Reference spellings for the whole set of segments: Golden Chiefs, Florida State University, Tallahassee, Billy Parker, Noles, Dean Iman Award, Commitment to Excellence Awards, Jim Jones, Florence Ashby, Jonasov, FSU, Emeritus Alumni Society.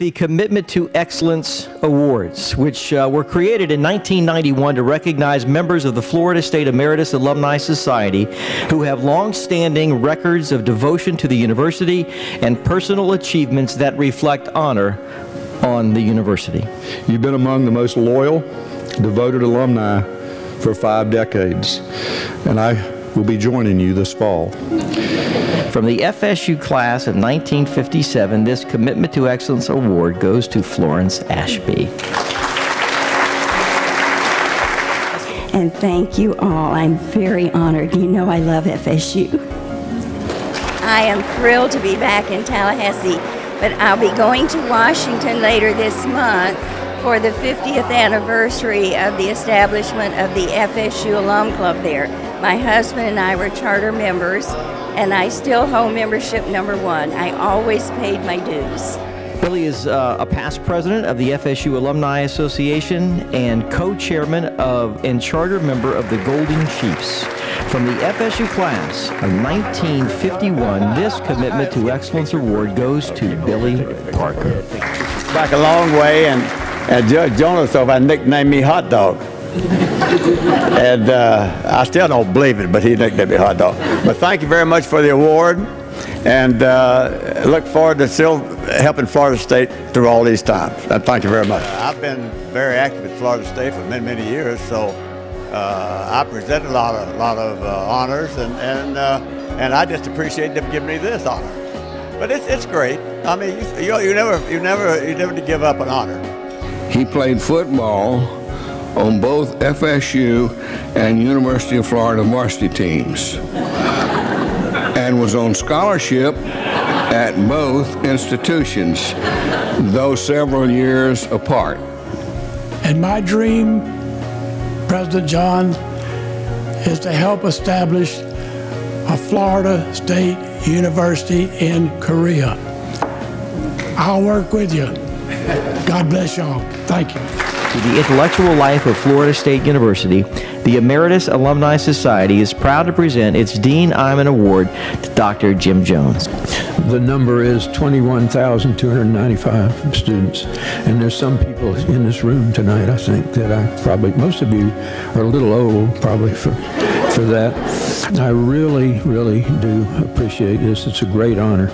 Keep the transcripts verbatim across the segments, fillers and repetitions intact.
the Commitment to Excellence Awards, which uh, were created in nineteen ninety-one to recognize members of the Florida State Emeritus Alumni Society who have long-standing records of devotion to the university and personal achievements that reflect honor on the university. You've been among the most loyal, devoted alumni for five decades, and I will be joining you this fall. From the F S U class of nineteen fifty-seven, this Commitment to Excellence Award goes to Florence Ashby. And thank you all. I'm very honored. You know I love F S U. I am thrilled to be back in Tallahassee, but I'll be going to Washington later this month for the fiftieth anniversary of the establishment of the F S U Alum Club there. My husband and I were charter members, and I still hold membership number one. I always paid my dues. Billy is uh, a past president of the F S U Alumni Association and co-chairman of and charter member of the Golden Chiefs. From the F S U class of nineteen fifty-one, this Commitment to Excellence Award goes to Billy Parker. Back a long way, and, and Judge Jonasov had nicknamed me Hot Dog. And uh, I still don't believe it, but he nicknamed me Hot Dog. But thank you very much for the award, and uh, look forward to still helping Florida State through all these times. And thank you very much. Uh, I've been very active at Florida State for many, many years, so uh, I present a lot of, lot of uh, honors, and, and, uh, and I just appreciate them giving me this honor. But it's, it's great. I mean, you, you, you, never, you, never, you never give up an honor. He played football on both F S U and University of Florida varsity teams and was on scholarship at both institutions, though several years apart. And my dream, President John, is to help establish a Florida State University in Korea. I'll work with you. God bless y'all. Thank you. To the intellectual life of Florida State University, the Emeritus Alumni Society is proud to present its Dean Iman Award to Doctor Jim Jones. The number is twenty-one thousand two hundred ninety-five students, and there's some people in this room tonight, I think, that I probably, most of you are a little old probably for, for that. I really, really do appreciate this. It's a great honor,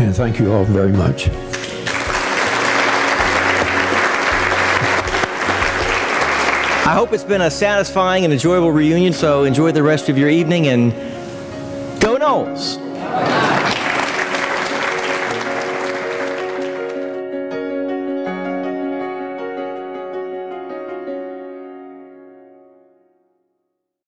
and thank you all very much. I hope it's been a satisfying and enjoyable reunion, so enjoy the rest of your evening, and go Noles!